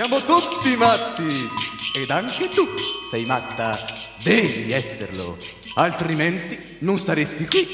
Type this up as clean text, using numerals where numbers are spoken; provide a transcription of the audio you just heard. Siamo tutti matti, ed anche tu sei matta, devi esserlo, altrimenti non saresti qui.